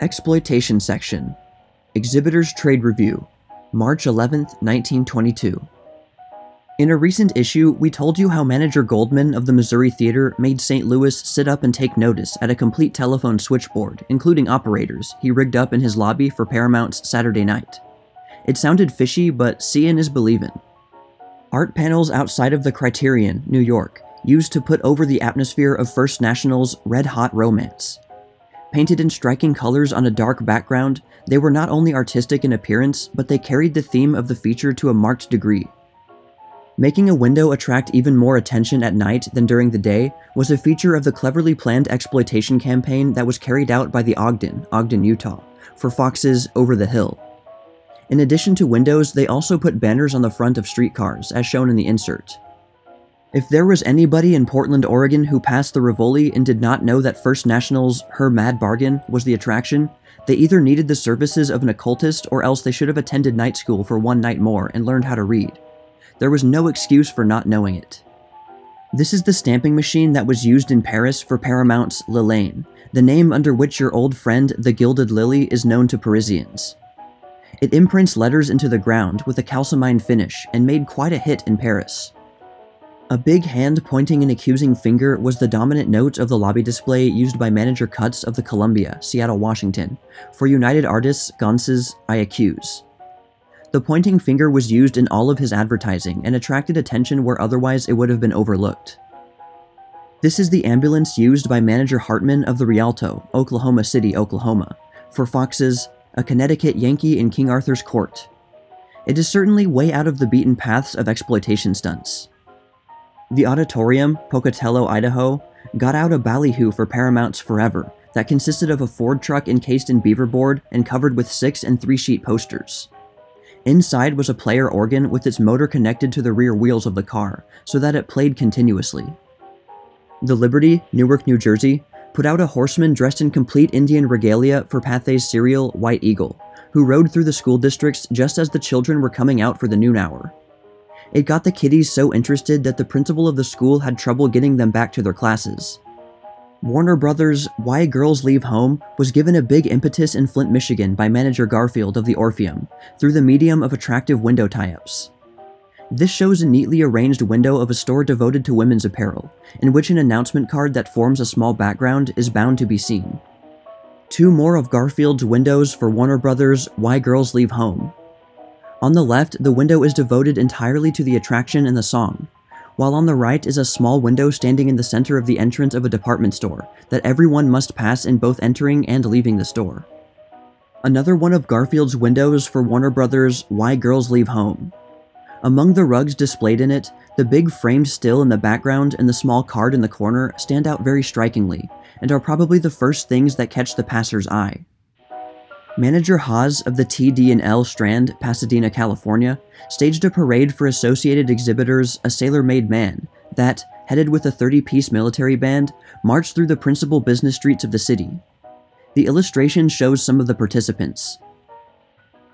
Exploitation Section, Exhibitors Trade Review, March 11, 1922. In a recent issue, we told you how manager Goldman of the Missouri Theater made St. Louis sit up and take notice at a complete telephone switchboard, including operators, he rigged up in his lobby for Paramount's Saturday night. It sounded fishy, but seein' is believin'. Art panels outside of the Criterion, New York, used to put over the atmosphere of First National's red-hot romance. Painted in striking colors on a dark background, they were not only artistic in appearance, but they carried the theme of the feature to a marked degree. Making a window attract even more attention at night than during the day was a feature of the cleverly planned exploitation campaign that was carried out by the Ogden, Utah, for Fox's Over the Hill. In addition to windows, they also put banners on the front of streetcars, as shown in the insert. If there was anybody in Portland, Oregon who passed the Rivoli and did not know that First National's Her Mad Bargain was the attraction, they either needed the services of an occultist or else they should have attended night school for one night more and learned how to read. There was no excuse for not knowing it. This is the stamping machine that was used in Paris for Paramount's Lilaine, the name under which your old friend, the Gilded Lily, is known to Parisians. It imprints letters into the ground with a calcimine finish and made quite a hit in Paris. A big hand pointing an accusing finger was the dominant note of the lobby display used by manager Cutts of the Columbia, Seattle, Washington, for United Artists' Gance's I Accuse. The pointing finger was used in all of his advertising and attracted attention where otherwise it would have been overlooked. This is the ambulance used by manager Hartman of the Rialto, Oklahoma City, Oklahoma, for Fox's A Connecticut Yankee in King Arthur's Court. It is certainly way out of the beaten paths of exploitation stunts. The Auditorium, Pocatello, Idaho, got out a ballyhoo for Paramount's Forever that consisted of a Ford truck encased in beaver board and covered with 6- and 3-sheet posters. Inside was a player organ with its motor connected to the rear wheels of the car, so that it played continuously. The Liberty, Newark, New Jersey, put out a horseman dressed in complete Indian regalia for Pathé's serial White Eagle, who rode through the school districts just as the children were coming out for the noon hour. It got the kiddies so interested that the principal of the school had trouble getting them back to their classes. Warner Brothers' Why Girls Leave Home was given a big impetus in Flint, Michigan by manager Garfield of the Orpheum, through the medium of attractive window tie-ups. This shows a neatly arranged window of a store devoted to women's apparel, in which an announcement card that forms a small background is bound to be seen. Two more of Garfield's windows for Warner Brothers' Why Girls Leave Home. On the left, the window is devoted entirely to the attraction and the song, while on the right is a small window standing in the center of the entrance of a department store that everyone must pass in both entering and leaving the store. Another one of Garfield's windows for Warner Brothers' Why Girls Leave Home. Among the rugs displayed in it, the big framed still in the background and the small card in the corner stand out very strikingly, and are probably the first things that catch the passer's eye. Manager Haas of the TD&L Strand, Pasadena, California, staged a parade for Associated Exhibitors' A Sailor-Made Man that, headed with a 30-piece military band, marched through the principal business streets of the city. The illustration shows some of the participants.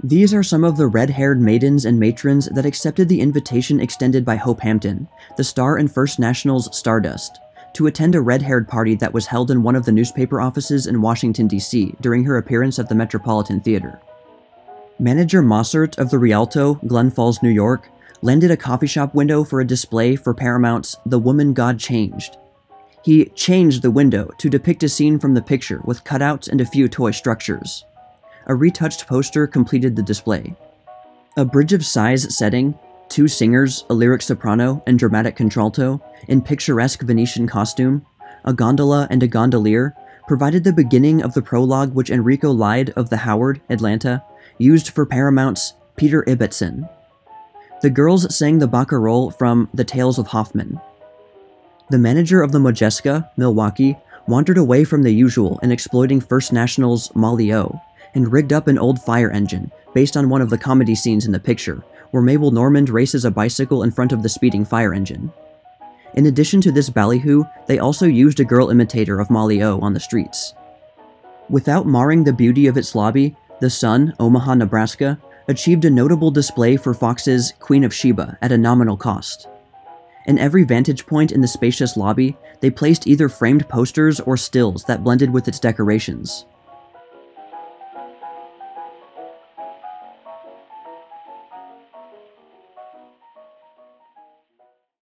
These are some of the red-haired maidens and matrons that accepted the invitation extended by Hope Hampton, the star in First National's Stardust, to attend a red-haired party that was held in one of the newspaper offices in Washington, D.C. during her appearance at the Metropolitan Theater. Manager Mossert of the Rialto, Glen Falls, New York, landed a coffee shop window for a display for Paramount's The Woman God Changed. He changed the window to depict a scene from the picture with cutouts and a few toy structures. A retouched poster completed the display. A bridge of size setting, two singers, a lyric soprano and dramatic contralto, in picturesque Venetian costume, a gondola and a gondolier, provided the beginning of the prologue which Enrico Lyde of the Howard, Atlanta, used for Paramount's Peter Ibbotson. The girls sang the barcarolle from The Tales of Hoffman. The manager of the Modjeska, Milwaukee, wandered away from the usual in exploiting First National's Molly-O, and rigged up an old fire engine, based on one of the comedy scenes in the picture, where Mabel Normand races a bicycle in front of the speeding fire engine. In addition to this ballyhoo, they also used a girl imitator of Molly-O on the streets. Without marring the beauty of its lobby, The Sun, Omaha, Nebraska, achieved a notable display for Fox's Queen of Sheba at a nominal cost. In every vantage point in the spacious lobby, they placed either framed posters or stills that blended with its decorations.